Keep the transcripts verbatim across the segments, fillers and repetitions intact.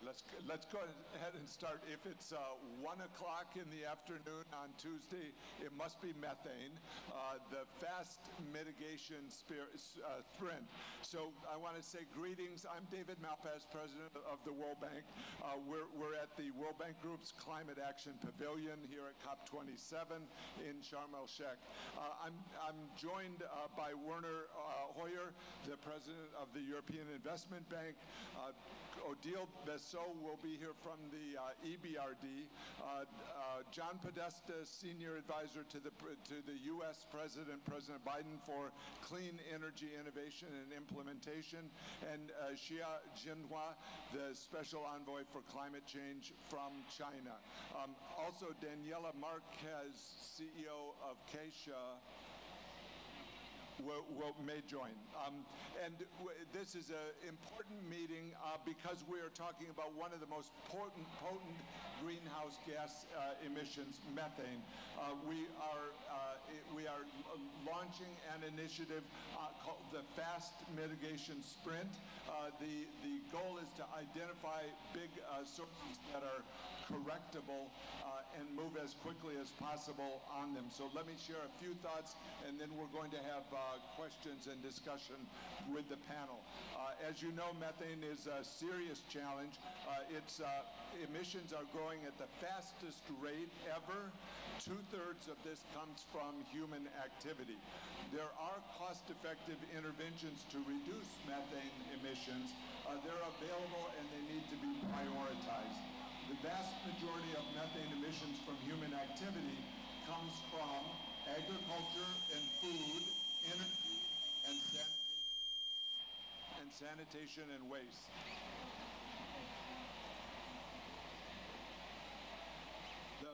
right, let's, let's go ahead and start. If it's uh, one o'clock in the afternoon on Tuesday, it must be methane, uh, the fast mitigation spirit, uh, sprint. So I want to say greetings. I'm David Malpass, president of the World Bank. Uh, we're, we're at the World Bank Group's Climate Action Pavilion here at COP twenty-seven in Sharm El Sheikh. Uh, I'm, I'm joined uh, by Werner uh, Hoyer, the president of the European Investment Bank. Uh, Odile Renaud-Basso will be here from the uh, E B R D. Uh, uh, John Podesta, senior advisor to the to the U S President, President Biden, for clean energy innovation and implementation, and uh, Xie Zhenhua, the special envoy for climate change from China. Um, also, Daniela Marquez, C E O of Caixa, Will, will, may join. Um, and w this is an important meeting uh, because we are talking about one of the most potent, potent greenhouse gas uh, emissions, methane. Uh, we are uh, we are launching an initiative uh, called the Fast Mitigation Sprint. Uh, the the goal is to identify big uh, sources that are correctable uh, and move as quickly as possible on them. So let me share a few thoughts, and then we're going to have. Uh, Uh, questions and discussion with the panel. Uh, as you know, methane is a serious challenge. Uh, its uh, emissions are growing at the fastest rate ever. Two-thirds of this comes from human activity. There are cost-effective interventions to reduce methane emissions. Uh, they're available and they need to be prioritized. The vast majority of methane emissions from human activity comes from agriculture and food, energy, and sanitation, and sanitation and waste. The,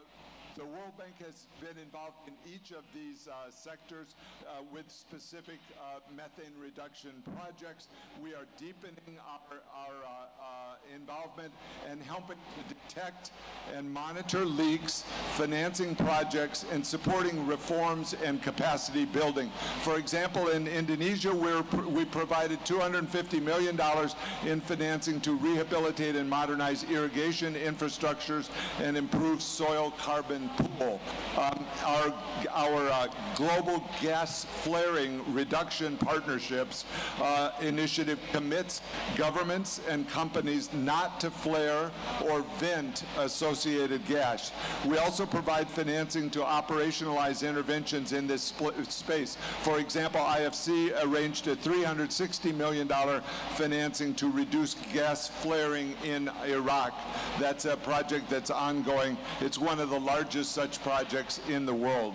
the World Bank has been involved in each of these uh, sectors uh, with specific uh, methane reduction projects. We are deepening our, our uh, uh, involvement and helping to detect and monitor leaks, financing projects, and supporting reforms and capacity building. For example, in Indonesia, we're, we provided two hundred fifty million dollars in financing to rehabilitate and modernize irrigation infrastructures and improve soil carbon pool. Um, our our uh, global gas flaring reduction partnerships uh, initiative commits governments and companies not to flare or vent associated gas. We also provide financing to operationalize interventions in this space. For example, I F C arranged a three hundred sixty million dollars financing to reduce gas flaring in Iraq. That's a project that's ongoing. It's one of the largest such projects in the world.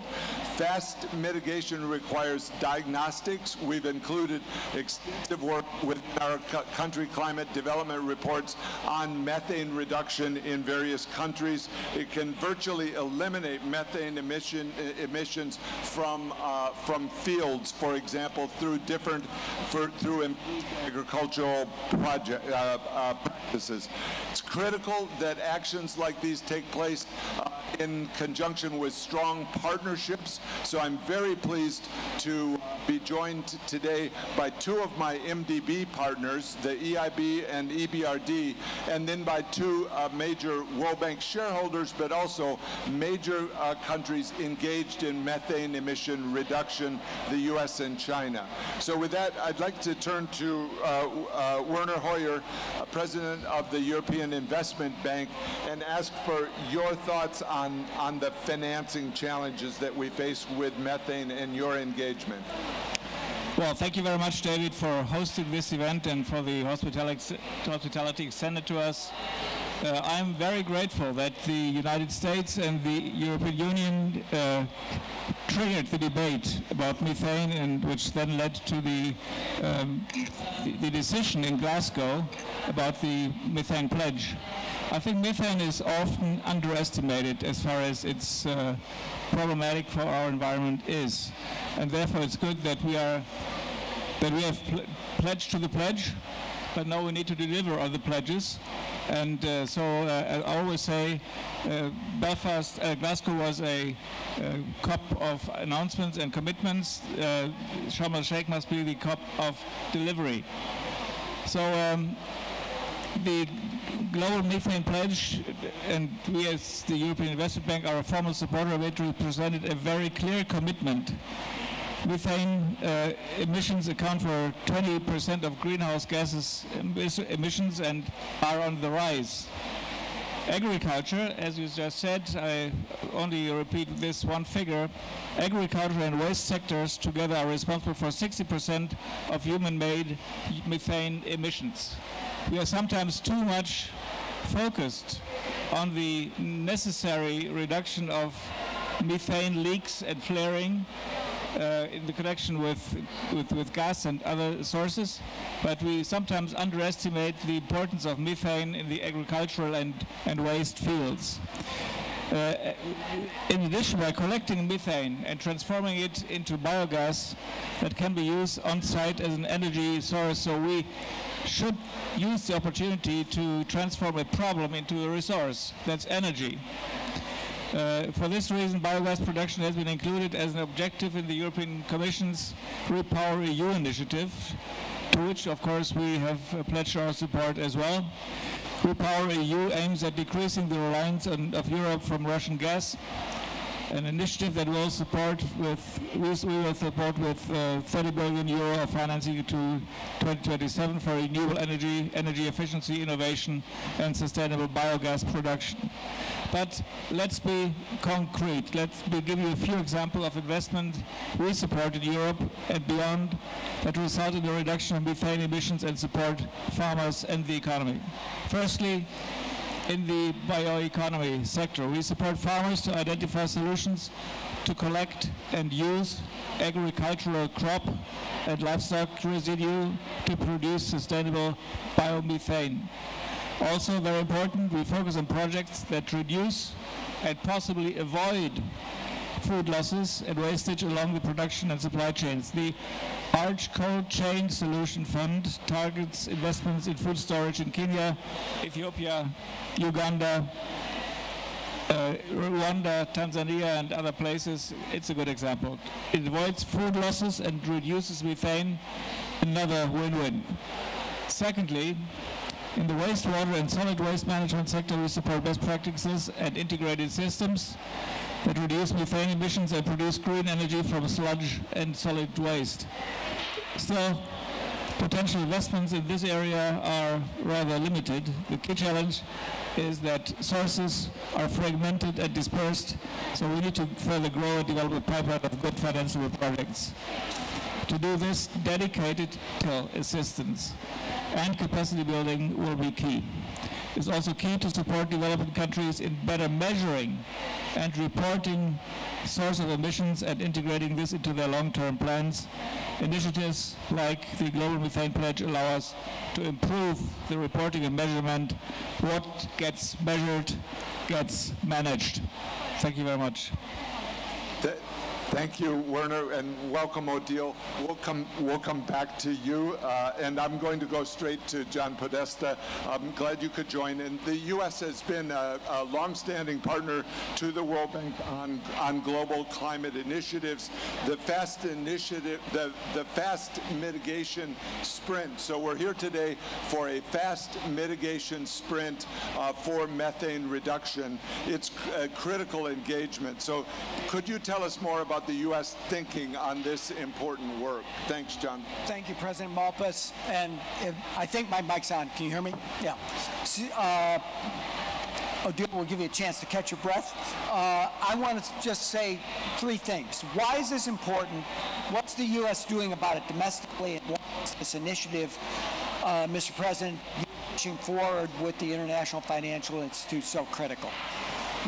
Fast mitigation requires diagnostics. We've included extensive work with our country climate development reports on methane reduction in various countries. It can virtually eliminate methane emission, emissions from uh, from fields, for example, through different for, through agricultural project uh, uh, practices. It's critical that actions like these take place uh, in conjunction with strong partnerships. So I'm very pleased to be joined today by two of my M D B partners, the E I B and E B R D, and then by two uh, major World Bank shareholders, but also major uh, countries engaged in methane emission reduction, the U S and China. So with that, I'd like to turn to uh, uh, Werner Hoyer, uh, president of the European Investment Bank, and ask for your thoughts on, on the financing challenges that we face with methane and your engagement. Well, thank you very much, David, for hosting this event and for the hospitality extended to us. Uh, I'm very grateful that the United States and the European Union uh, triggered the debate about methane, and which then led to the, um, the decision in Glasgow about the methane pledge. I think methane is often underestimated as far as it's uh, problematic for our environment is, and therefore it's good that we are that we have pl pledged to the pledge, but now we need to deliver on the pledges. And uh, so uh, I always say uh, Belfast, uh, Glasgow was a uh, COP of announcements and commitments. uh, Sharm el Sheikh must be the COP of delivery. So um, the Global Methane Pledge, and we as the European Investment Bank are a formal supporter of it, represented a very clear commitment. Methane uh, emissions account for twenty percent of greenhouse gases emissions and are on the rise. Agriculture, as you just said, I only repeat this one figure, agriculture and waste sectors together are responsible for sixty percent of human-made methane emissions. We are sometimes too much focused on the necessary reduction of methane leaks and flaring Uh, in the connection with, with, with gas and other sources, but we sometimes underestimate the importance of methane in the agricultural and, and waste fields. Uh, in addition, by collecting methane and transforming it into biogas that can be used on-site as an energy source, so we should use the opportunity to transform a problem into a resource, that's energy. Uh, for this reason, biogas production has been included as an objective in the European Commission's RepowerEU initiative, to which, of course, we have uh, pledged our support as well. RepowerEU aims at decreasing the reliance on, of Europe from Russian gas, an initiative that will support with we will support with uh, thirty billion euro of financing to twenty twenty-seven for renewable energy, energy efficiency, innovation, and sustainable biogas production. But let's be concrete. Let's be give you a few examples of investment we support in Europe and beyond that result in a reduction of methane emissions and support farmers and the economy. Firstly, in the bioeconomy sector, we support farmers to identify solutions to collect and use agricultural crop and livestock residue to produce sustainable biomethane. Also, very important, we focus on projects that reduce and possibly avoid food losses and wastage along the production and supply chains. The Arch Cold Chain Solution Fund targets investments in food storage in Kenya, Ethiopia, Uganda, uh, Rwanda, Tanzania, and other places. It's a good example. It avoids food losses and reduces methane, another win-win. Secondly, in the wastewater and solid waste management sector, we support best practices and integrated systems that reduce methane emissions and produce green energy from sludge and solid waste. Still, potential investments in this area are rather limited. The key challenge is that sources are fragmented and dispersed, so we need to further grow and develop a pipeline of good financial projects. To do this, dedicated assistance and capacity building will be key. It's also key to support developing countries in better measuring and reporting source of emissions and integrating this into their long-term plans. Initiatives like the Global Methane Pledge allow us to improve the reporting and measurement. What gets measured gets managed. Thank you very much. Th Thank you, Werner, and welcome, Odile. We'll come, we'll come back to you, uh, and I'm going to go straight to John Podesta. I'm glad you could join. And the U S has been a, a longstanding partner to the World Bank on, on global climate initiatives. The FAST initiative, the, the FAST mitigation sprint. So we're here today for a FAST mitigation sprint uh, for methane reduction. It's a critical engagement. So could you tell us more about the U S thinking on this important work? Thanks, John. Thank you, President Malpass. And if, I think my mic's on. Can you hear me? Yeah. Uh, Odile will give you a chance to catch your breath. Uh, I want to just say three things. Why is this important? What's the U S doing about it domestically? And what is this initiative, uh, Mister President, pushing forward with the International Financial Institute so critical?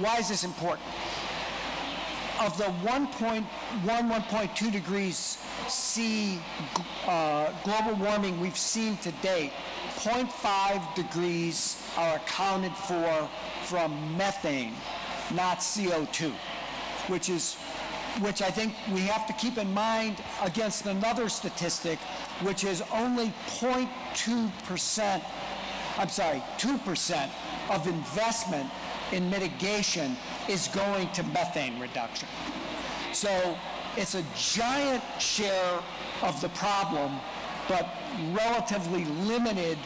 Why is this important? Of the one point one, one point two degrees C uh, global warming we've seen to date, zero point five degrees are accounted for from methane, not C O two, which is, which I think we have to keep in mind against another statistic, which is only zero point two percent, I'm sorry, two percent of investment in mitigation is going to methane reduction. So it's a giant share of the problem, but relatively limited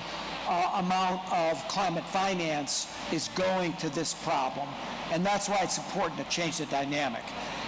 uh, amount of climate finance is going to this problem. And that's why it's important to change the dynamic.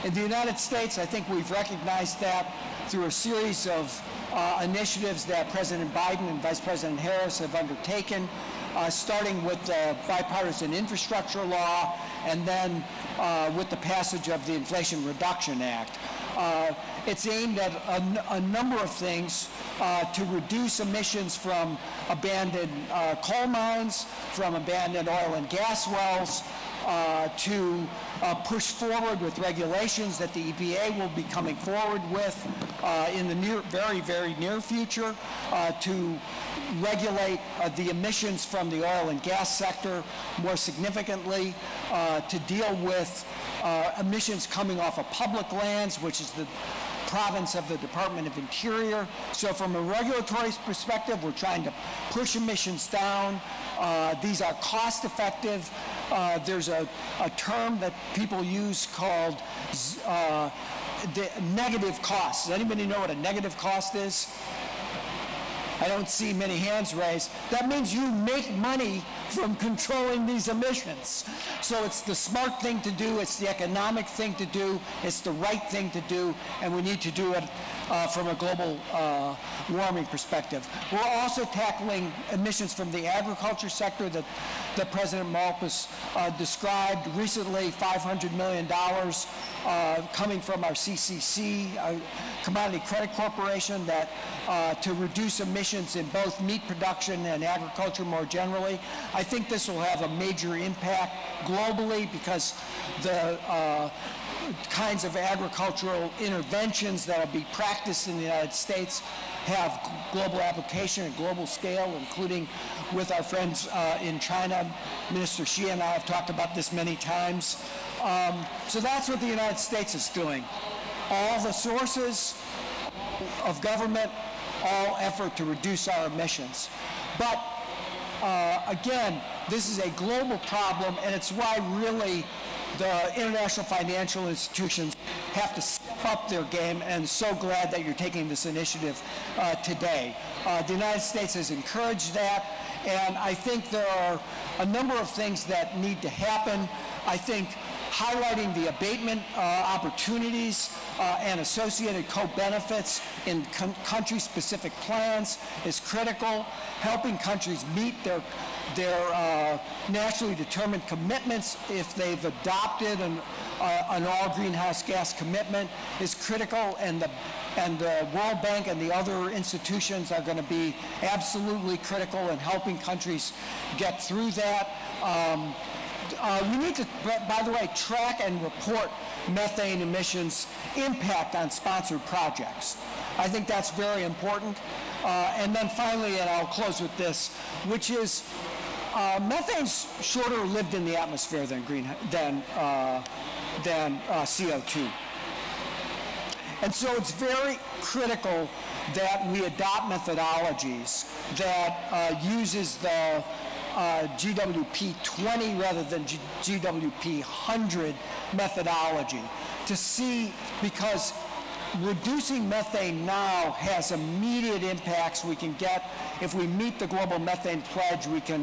In the United States, I think we've recognized that through a series of uh, initiatives that President Biden and Vice President Harris have undertaken, uh, starting with the bipartisan infrastructure law and then uh, with the passage of the Inflation Reduction Act. Uh, it's aimed at a, a number of things uh, to reduce emissions from abandoned uh, coal mines, from abandoned oil and gas wells, Uh, to uh, push forward with regulations that the E P A will be coming forward with uh, in the near, very, very near future uh, to regulate uh, the emissions from the oil and gas sector more significantly, uh, to deal with uh, emissions coming off of public lands, which is the province of the Department of Interior. So from a regulatory perspective, we're trying to push emissions down. Uh, these are cost effective. Uh, there's a, a term that people use called uh, the negative costs. Does anybody know what a negative cost is? I don't see many hands raised. That means you make money from controlling these emissions. So it's the smart thing to do, it's the economic thing to do, it's the right thing to do, and we need to do it uh, from a global uh, warming perspective. We're also tackling emissions from the agriculture sector that, that President Malpass uh, described recently, five hundred million dollars uh, coming from our C C C, our Commodity Credit Corporation, that uh, to reduce emissions in both meat production and agriculture more generally. I think this will have a major impact globally because the uh, kinds of agricultural interventions that will be practiced in the United States have global application and global scale, including with our friends uh, in China. Minister Xie and I have talked about this many times. Um, so that's what the United States is doing. All the sources of government, all effort to reduce our emissions. But uh, again, this is a global problem, and it's why really the international financial institutions have to step up their game, and so glad that you're taking this initiative uh, today. Uh, the United States has encouraged that, and I think there are a number of things that need to happen. I think highlighting the abatement uh, opportunities uh, and associated co-benefits in country-specific plans is critical. Helping countries meet their, their uh, nationally determined commitments if they've adopted an, uh, an all-greenhouse gas commitment is critical, and the, and the World Bank and the other institutions are going to be absolutely critical in helping countries get through that. Um, Uh, we need to, by the way, track and report methane emissions impact on sponsored projects. I think that's very important. Uh, and then finally, and I'll close with this, which is uh, methane's shorter lived in the atmosphere than green than uh, than uh, C O two. And so it's very critical that we adopt methodologies that uh, uses the Uh, G W P twenty rather than G W P one hundred methodology to see, because reducing methane now has immediate impacts we can get. If we meet the global methane pledge, we can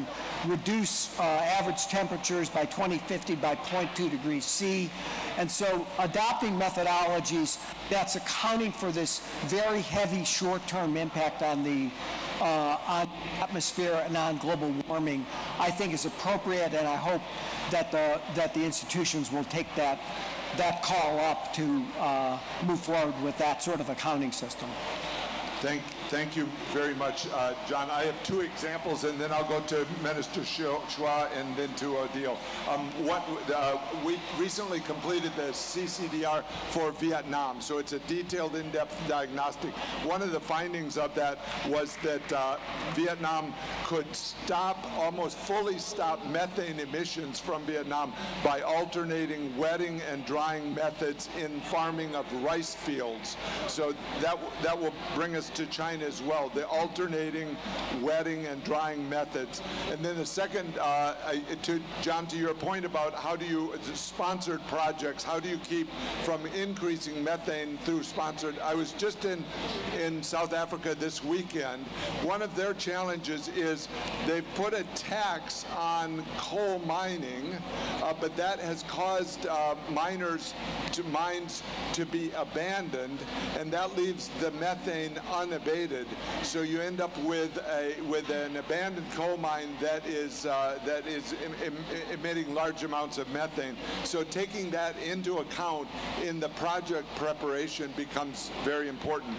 reduce uh, average temperatures by twenty fifty by zero point two degrees C. And so adopting methodologies that's accounting for this very heavy short-term impact on the Uh, on atmosphere and on global warming, I think is appropriate, and I hope that the that the institutions will take that that call up to uh, move forward with that sort of accounting system. Thank, thank you very much, uh, John. I have two examples, and then I'll go to Minister Schwa and then to Odile. Um, what, uh, we recently completed the C C D R for Vietnam, so it's a detailed, in-depth diagnostic. One of the findings of that was that uh, Vietnam could stop, almost fully stop, methane emissions from Vietnam by alternating wetting and drying methods in farming of rice fields. So that, that will bring us to China line as well, the alternating wetting and drying methods. And then the second, uh, I, to John, to your point about how do you, sponsored projects, how do you keep from increasing methane through sponsored? I was just in, in South Africa this weekend. One of their challenges is they've put a tax on coal mining, uh, but that has caused uh, miners to mines to be abandoned, and that leaves the methane unabated. So you end up with a with an abandoned coal mine that is uh, that is em em emitting large amounts of methane. So taking that into account in the project preparation becomes very important.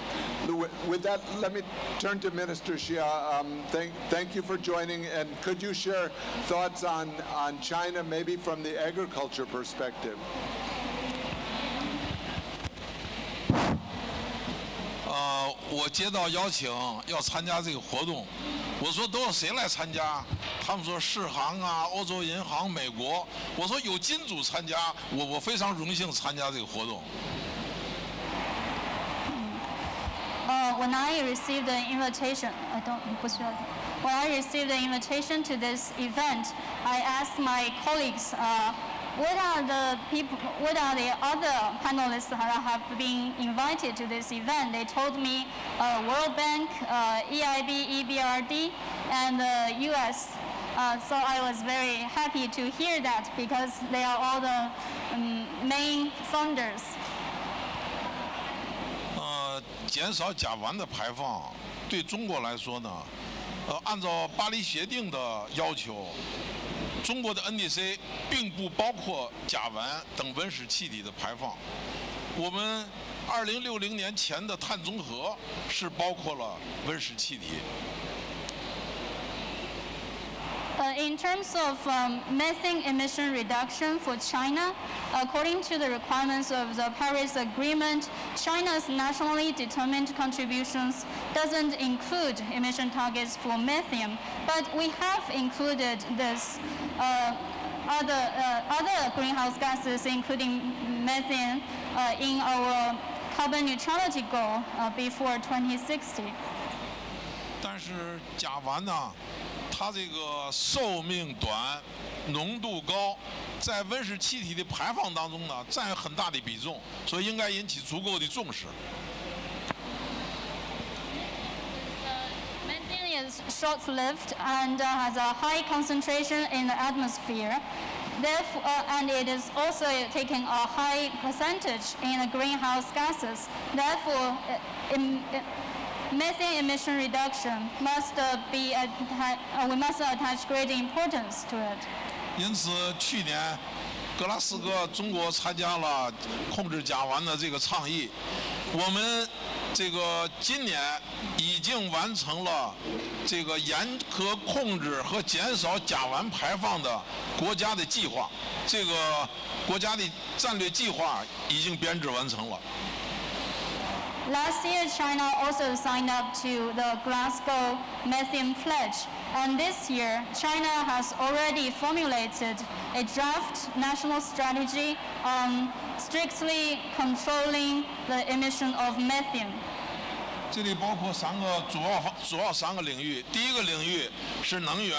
With that, let me turn to Minister Xie. Um, thank thank you for joining, and could you share thoughts on on China, maybe from the agriculture perspective? Uh, 我接到邀请要参加这个活动，我说都有谁来参加？他们说世行啊、欧洲银行、美国。我说有金主参加，我我非常荣幸参加这个活动。Uh, when I received an invitation, I don't. When I received an invitation to this event, I asked my colleagues. Uh, What are the people? What are the other panelists that have been invited to this event? They told me uh, World Bank, uh, E I B, E B R D, and the uh, U S Uh, so I was very happy to hear that because they are all the um, main funders. 呃，减少甲烷的排放，对中国来说呢，呃，按照巴黎协定的要求。 中国的 N D C 并不包括甲烷等温室气体的排放。我们二零六零年前的碳中和是包括了温室气体。Uh, in terms of um, methane emission reduction for China, according to the requirements of the Paris Agreement, China's nationally determined contributions doesn't include emission targets for methane, but we have included this uh, other, uh, other greenhouse gases, including methane, uh, in our carbon neutrality goal uh, before twenty sixty. 但是甲烷呢？ 它这个寿命短，浓度高，在温室气体的排放当中呢，占很大的比重，所以应该引起足够的重视。Methane is short-lived and has a high concentration in the atmosphere. Therefore, and it is also taking a high percentage in the greenhouse gases. Therefore, in methane emission reduction must be we must attach great importance to it. 因此，去年格拉斯哥中国参加了控制甲烷的这个倡议。我们这个今年已经完成了这个严格控制和减少甲烷排放的国家的计划。这个国家的战略计划已经编制完成了。 Last year, China also signed up to the Glasgow Methane Pledge. And this year, China has already formulated a draft national strategy on strictly controlling the emission of methane. 这里包括三个主要主要三个领域。第一个领域是能源、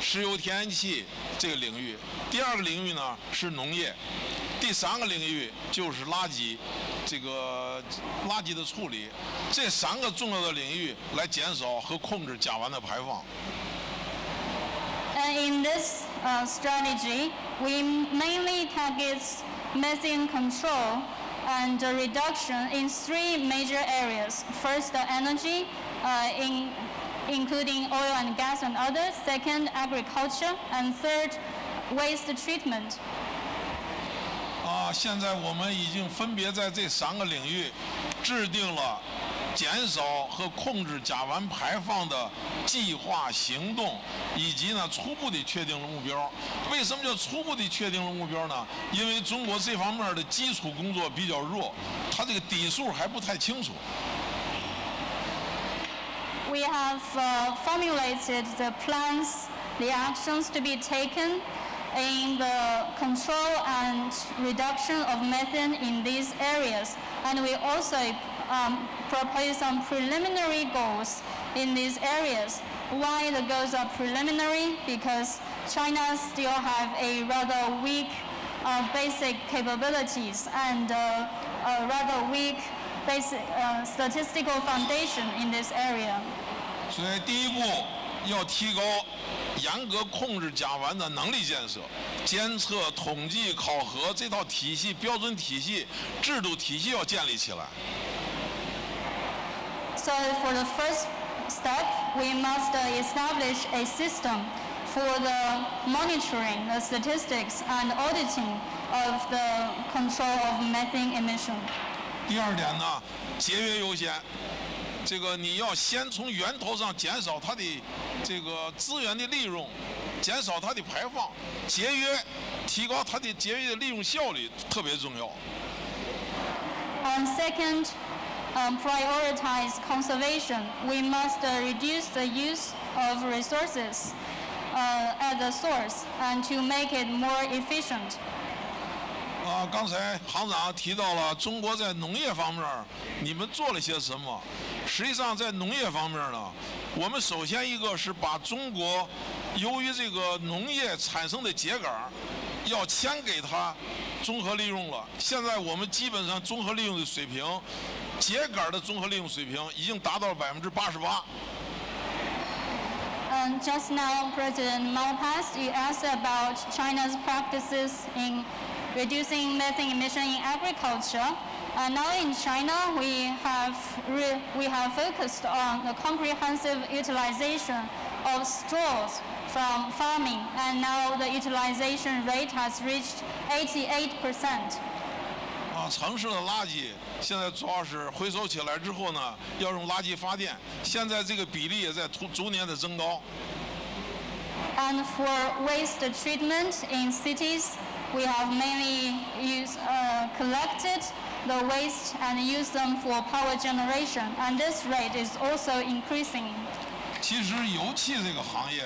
石油天然气这个领域；第二个领域呢是农业；第三个领域就是垃圾。 这个垃圾的处理，这三个重要的领域来减少和控制甲烷的排放。And in this uh, strategy, we mainly targets methane control and uh, reduction in three major areas. First, uh, energy, uh, in, including oil and gas and others. Second, agriculture, and third, waste treatment. 啊，现在我们已经分别在这三个领域制定了减少和控制甲烷排放的计划行动，以及呢初步地确定了目标。为什么叫初步地确定了目标呢？因为中国这方面的基础工作比较弱，它这个底数还不太清楚。 We have uh, formulated the plans, the actions to be taken. in the control and reduction of methane in these areas. And we also um, propose some preliminary goals in these areas. Why the goals are preliminary? Because China still have a rather weak uh, basic capabilities and uh, a rather weak basic uh, statistical foundation in this area. So, the first step is 严格控制甲烷的能力建设，监测、统计、考核这套体系、标准体系、制度体系要建立起来。So for the first step, we must establish a system for the monitoring, the statistics, and auditing of the control of methane emission. 第二点呢，节约优先。 这个你要先从源头上减少它的这个资源的利用，减少它的排放，节约，提高它的节约的利用效率特别重要。And second, um, prioritize conservation. We must uh, reduce the use of resources uh, at the source and to make it more efficient. 啊，刚才行长提到了中国在农业方面，你们做了些什么？ 实际上，在农业方面呢，我们首先一个是把中国由于这个农业产生的秸秆，要先给它综合利用了。现在我们基本上综合利用的水平，秸秆的综合利用水平已经达到百分之八十八。And just now, President Malpass, you asked about China's practices in reducing methane emission in agriculture. Uh, now in China, we have, re we have focused on the comprehensive utilization of straws from farming, and now the utilization rate has reached eighty-eight percent. 啊，城市的垃圾现在主要是回收起来之后呢，要用垃圾发电。现在这个比例也在逐逐年的增高。And for waste treatment in cities, we have mainly used, uh, collected the waste and use them for power generation, and this rate is also increasing. 其实油气这个行业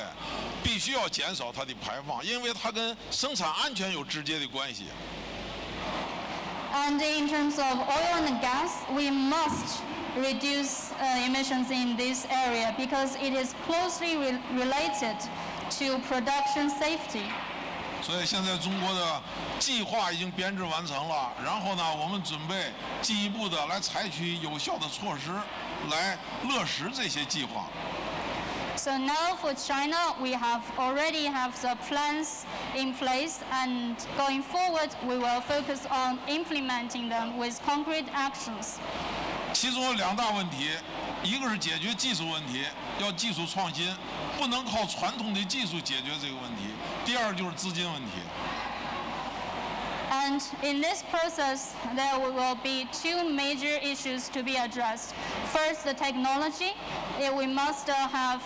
必须要减少它的排放，因为它跟生产安全有直接的关系。And in terms of oil and gas, we must reduce uh, emissions in this area because it is closely re related to production safety. 所以现在中国的计划已经编制完成了，然后呢，我们准备进一步的来采取有效的措施，来落实这些计划。So now for China, we have already have the plans in place, and going forward, we will focus on implementing them with concrete actions. 其中有两大问题，一个是解决技术问题，要技术创新，不能靠传统的技术解决这个问题。 第二就是资金问题。And in this process, there will be two major issues to be addressed. First, the technology. We must have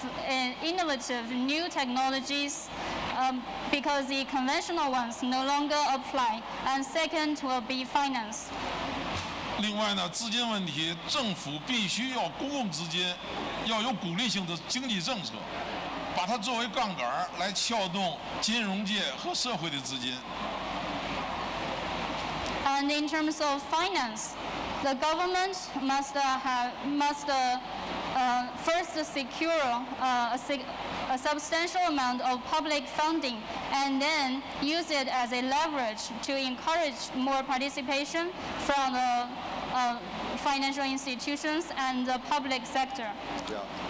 innovative new technologies um, because the conventional ones no longer apply. And second will be finance. 另外呢，资金问题，政府必须要公共资金，要有鼓励性的经济政策。 把它作为杠杆来撬动金融界和社会的资金。And in terms of finance, the government must have must first secure a substantial amount of public funding, and then use it as a leverage to encourage more participation from the financial institutions and the public sector.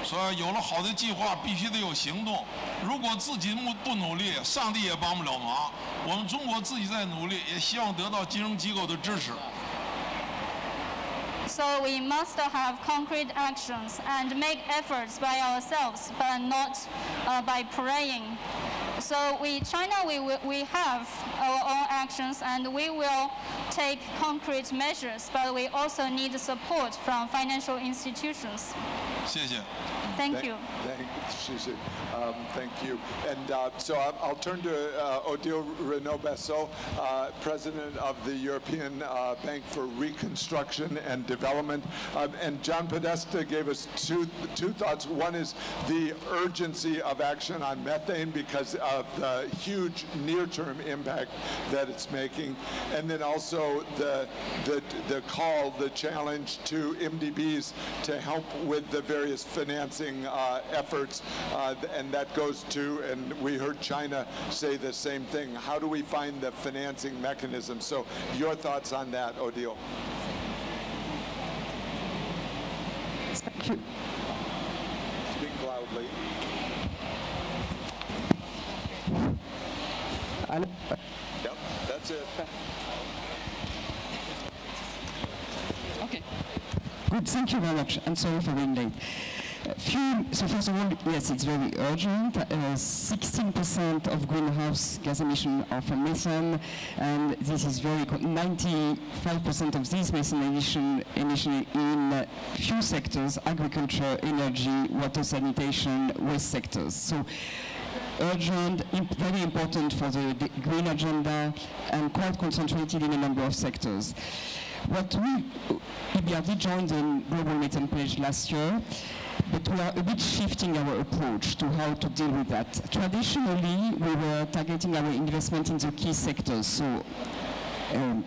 所以有了好的计划，必须得有行动。如果自己不努力，上帝也帮不了忙。我们中国自己在努力，也希望得到金融机构的支持。 So we must have concrete actions and make efforts by ourselves, but not uh, by praying. So we, China, we, we have our own actions, and we will take concrete measures, but we also need support from financial institutions. 谢谢。Thank you. Thank you. Um, thank you. And uh, so I'll, I'll turn to uh, Odile Renaud-Basso, uh, President of the European uh, Bank for Reconstruction and Development. Um, and John Podesta gave us two, two thoughts. One is the urgency of action on methane because of the huge near-term impact that it's making. And then also the, the, the call, the challenge to M D Bs to help with the various financing uh, efforts. Uh, and that goes to, and we heard China say the same thing, how do we find the financing mechanism? So your thoughts on that, Odile. Thank you. Speak loudly. Yep, that's it. Okay. Good, thank you very much. I'm sorry for being late. Fuel, so first of all, yes, it's very urgent. sixteen percent uh, of greenhouse gas emissions are from methane, and this is very, ninety-five percent of these methane emission, emission in uh, few sectors, agriculture, energy, water sanitation, waste sectors. So urgent, imp very important for the, the green agenda, and quite concentrated in a number of sectors. What we, E B R D joined the Global Methane Pledge last year, but we are a bit shifting our approach to how to deal with that. Traditionally, we were targeting our investment in the key sectors, so um,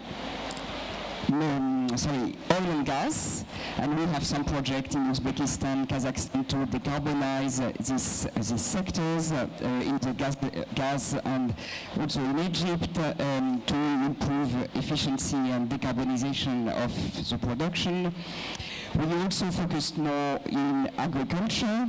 um, sorry, oil and gas, and we have some projects in Uzbekistan, Kazakhstan to decarbonize uh, this, uh, these sectors uh, uh, in the gas, uh, gas, and also in Egypt uh, um, to improve efficiency and decarbonization of the production. We also focused more in agriculture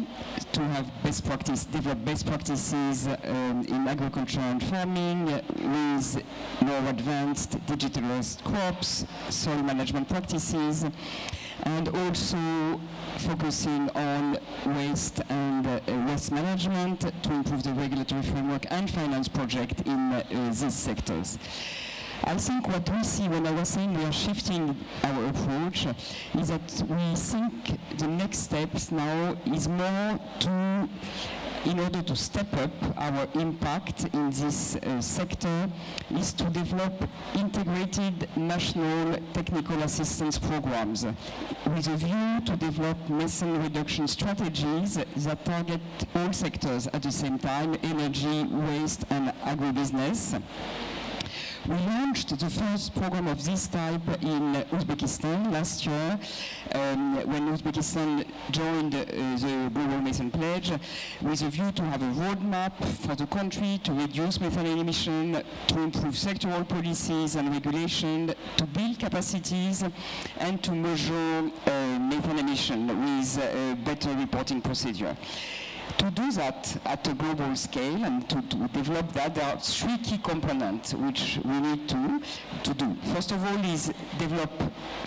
to have best practice, develop best practices um, in agriculture and farming with more advanced digitalized crops, soil management practices, and also focusing on waste and uh, waste management to improve the regulatory framework and finance project in uh, these sectors. I think what we see, when I was saying we are shifting our approach, is that we think the next steps now is more to, in order to step up our impact in this uh, sector, is to develop integrated national technical assistance programs with a view to develop methane reduction strategies that target all sectors at the same time, energy, waste, and agribusiness. We launched the first program of this type in Uzbekistan last year, um, when Uzbekistan joined uh, the Global Methane Pledge, with a view to have a roadmap for the country to reduce methane emission, to improve sectoral policies and regulation, to build capacities, and to measure uh, methane emission with a better reporting procedure. To do that at a global scale and to, to develop that, there are three key components which we need to, to do. First of all is develop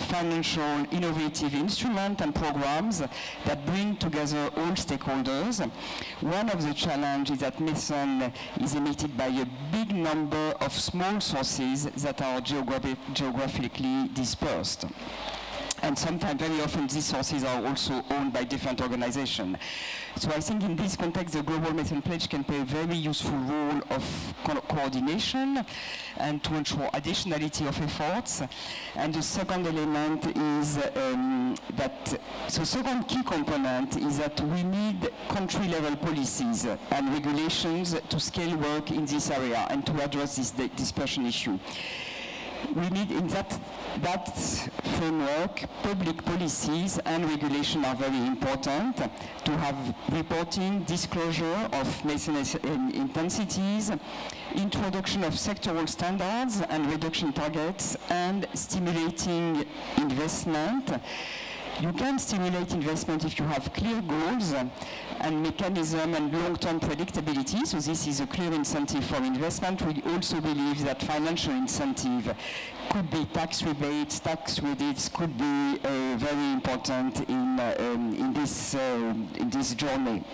financial innovative instruments and programs that bring together all stakeholders. One of the challenges is that methane is emitted by a big number of small sources that are geographic, geographically dispersed. And sometimes, very often, these sources are also owned by different organizations. So I think in this context, the Global Methane Pledge can play a very useful role of co coordination and to ensure additionality of efforts. And the second element is um, that, so second key component is that we need country-level policies and regulations to scale work in this area and to address this dispersion issue. We need, in that, that framework, public policies and regulation are very important to have reporting, disclosure of methane intensities, introduction of sectoral standards and reduction targets, and stimulating investment. You can stimulate investment if you have clear goals and mechanism and long-term predictability, so this is a clear incentive for investment. We also believe that financial incentive could be tax rebates, tax credits, could be uh, very important in, uh, um, in, this, uh, in this journey.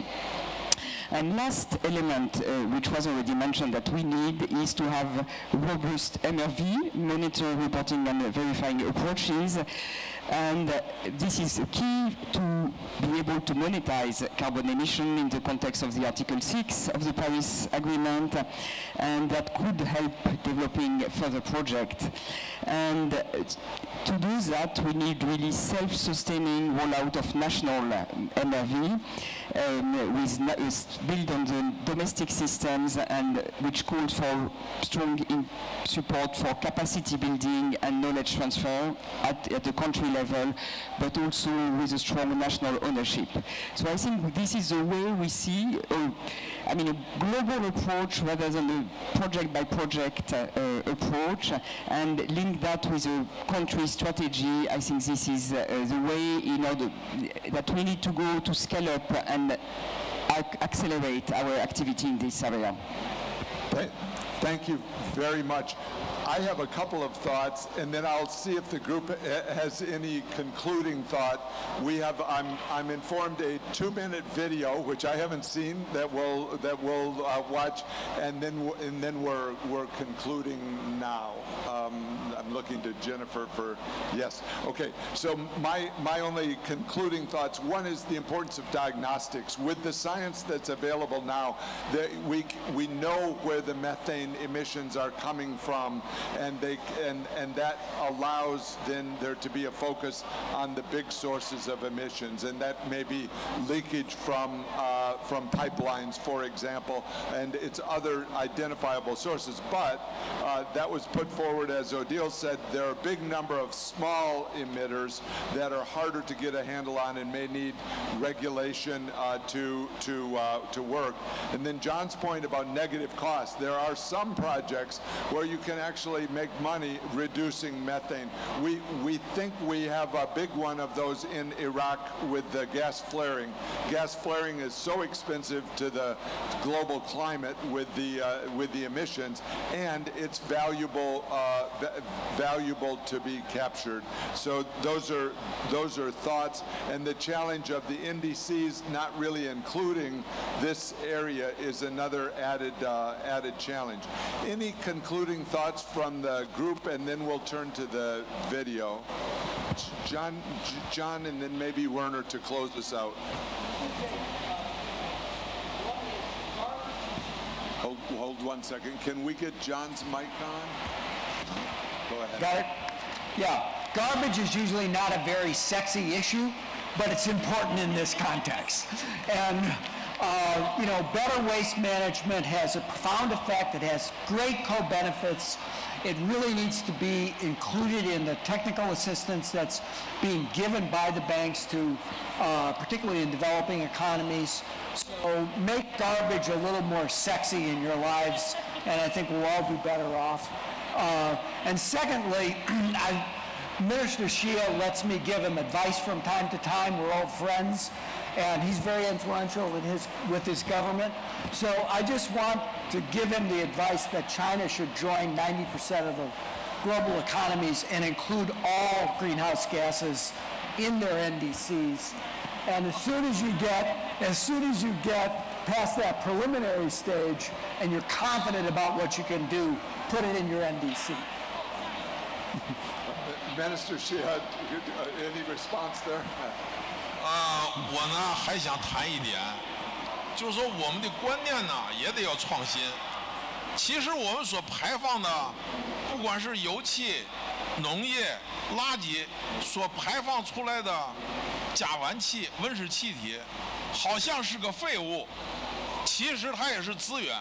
And last element, uh, which was already mentioned, that we need is to have robust M R V, monitoring, reporting, and verifying approaches, and uh, this is key to be able to monetize carbon emission in the context of the Article six of the Paris Agreement, uh, and that could help developing further projects. And uh, to do that, we need really self-sustaining rollout of national uh, M R V, um, with na built on the domestic systems, and uh, which calls for strong in support for capacity building and knowledge transfer at, at the country level, but also with a strong national ownership. So I think this is the way we see, uh, I mean, a global approach rather than a project-by-project uh, uh, approach, and link that with a country strategy. I think this is uh, the way in order that we need to go to scale up and ac accelerate our activity in this area. Right. Thank you very much. I have a couple of thoughts, and then I'll see if the group has any concluding thought. We have, I'm, I'm informed, a two-minute video, which I haven't seen, that we'll, that we'll uh, watch, and then, and then we're, we're concluding now. Um, I'm looking to Jennifer for, yes. Okay, so my, my only concluding thoughts, one is the importance of diagnostics. With the science that's available now, that we, we know where the methane emissions are coming from, and they and and that allows then there to be a focus on the big sources of emissions, and that may be leakage from uh, from pipelines, for example, and it's other identifiable sources. But uh, that was put forward, as Odile said, there are a big number of small emitters that are harder to get a handle on and may need regulation uh, to to uh, to work. And then John's point about negative costs, there are some Some projects where you can actually make money reducing methane. We we think we have a big one of those in Iraq with the gas flaring. Gas flaring is so expensive to the global climate with the uh, with the emissions, and it's valuable uh, valuable to be captured. So those are those are thoughts, and the challenge of the N D Cs not really including this area is another added uh, added challenge. Any concluding thoughts from the group, and then we'll turn to the video. John, John, and then maybe Werner to close this out. Hold, hold one second. Can we get John's mic on? Go ahead. Got it? Yeah. Garbage is usually not a very sexy issue, but it's important in this context. And. Uh, you know, better waste management has a profound effect. It has great co-benefits. It really needs to be included in the technical assistance that's being given by the banks to, uh, particularly in developing economies. So make garbage a little more sexy in your lives, and I think we'll all be better off. Uh, and secondly, I, Minister Xie lets me give him advice from time to time. We're old friends, and he's very influential with his, with his government. So I just want to give him the advice that China should join ninety percent of the global economies and include all greenhouse gases in their N D Cs. And as soon as you get, as soon as you get past that preliminary stage and you're confident about what you can do, put it in your N D C. Minister Xie, any response there?啊、呃，我呢还想谈一点，就是说我们的观念呢也得要创新。其实我们所排放的，不管是油气、农业、垃圾所排放出来的甲烷气、温室气体，好像是个废物，其实它也是资源。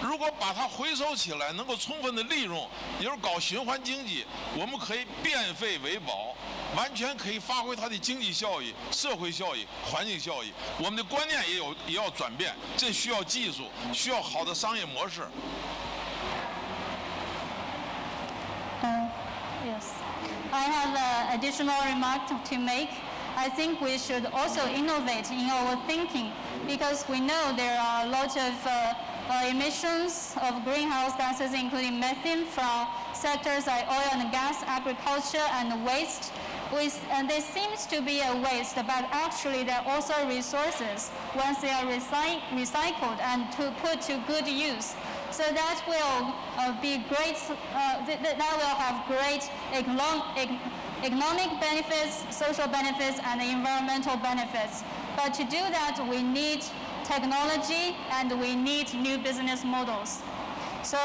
如果把它回收起来，能够充分的利用，也就是搞循环经济，我们可以变废为宝。 完全可以发挥它的经济效益、社会效益、环境效益。我们的观念也有也要转变，这需要技术，需要好的商业模式。Uh, yes, I have an additional remark to make. I think we should also innovate in our thinking, because we know there are a lot of uh, uh, emissions of greenhouse gases, including methane, from sectors like oil and gas, agriculture, and waste. With, and they seem to be a waste, but actually they're also resources once they are recy recycled and to put to good use. So that will uh, be great. Uh, th that will have great economic. economic benefits, social benefits, and environmental benefits. But to do that, we need technology and we need new business models. So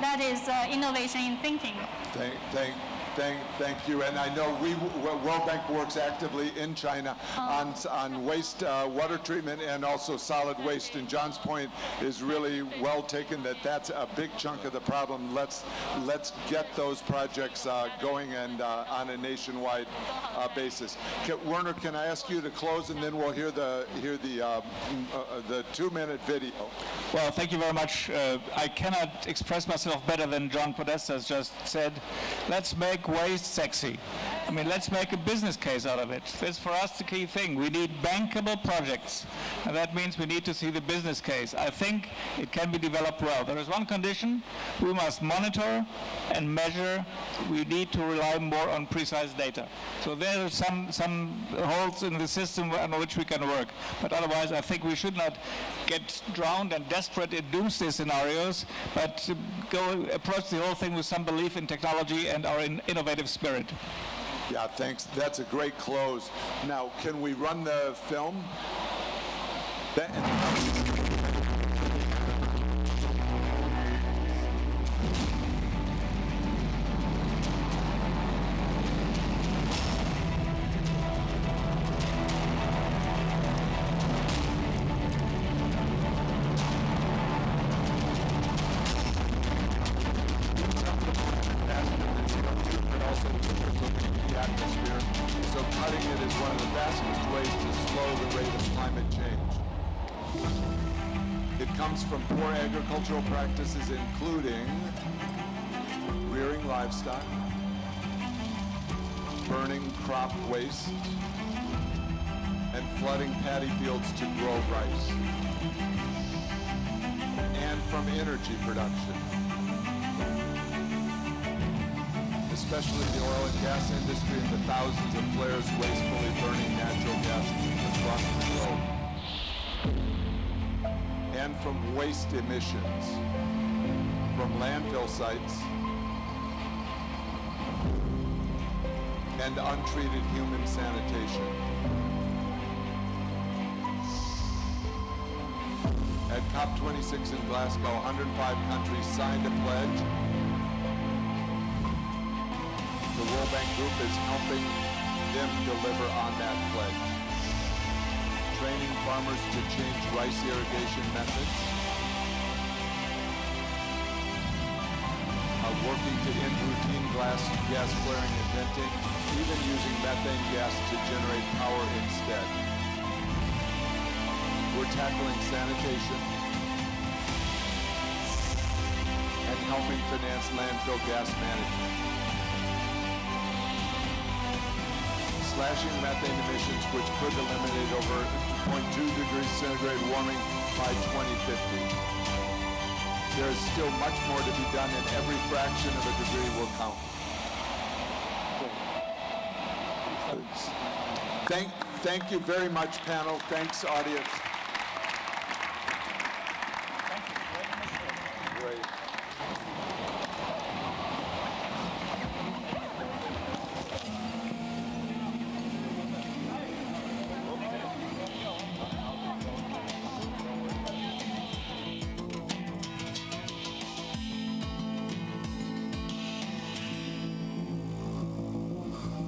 that is uh, innovation in thinking. Thank, thank, thank, thank you. And I know we, World Bank works actively in China um, on, on waste uh, water treatment and also solid waste. And John's point is really well taken, that that's a big chunk of the problem. Let's, let's get those projects uh, going and uh, on a nationwide uh, basis. Can, Werner, can I ask you to close, and then we'll hear the, hear the, uh, uh, the two-minute video. Well, thank you very much. Uh, I cannot express myself better than John Podesta has just said. Let's make waste sexy. I mean, let's make a business case out of it. That's for us the key thing. We need bankable projects. And that means we need to see the business case. I think it can be developed well. There is one condition. We must monitor and measure. We need to rely more on precise data. So there are some, some holes in the system on which we can work. But otherwise, I think we should not get drowned and desperate in doomsday scenarios, but go approach the whole thing with some belief in technology and our in innovative spirit. Yeah, thanks. That's a great close. Now, can we run the film? That practices including rearing livestock, burning crop waste, and flooding paddy fields to grow rice, and from energy production, especially the oil and gas industry and the thousands of flares wastefully burning natural gas across the globe, and from waste emissions from landfill sites and untreated human sanitation. At COP twenty-six in Glasgow, one hundred five countries signed a pledge. The World Bank Group is helping them deliver on that pledge. Training farmers to change rice irrigation methods, uh, working to end routine glass, gas flaring and venting, even using methane gas to generate power instead. We're tackling sanitation and helping finance landfill gas management. Slashing methane emissions, which could eliminate over zero point two degrees centigrade warming by twenty fifty. There is still much more to be done, and every fraction of a degree will count. Thank, thank you very much, panel. Thanks, audience.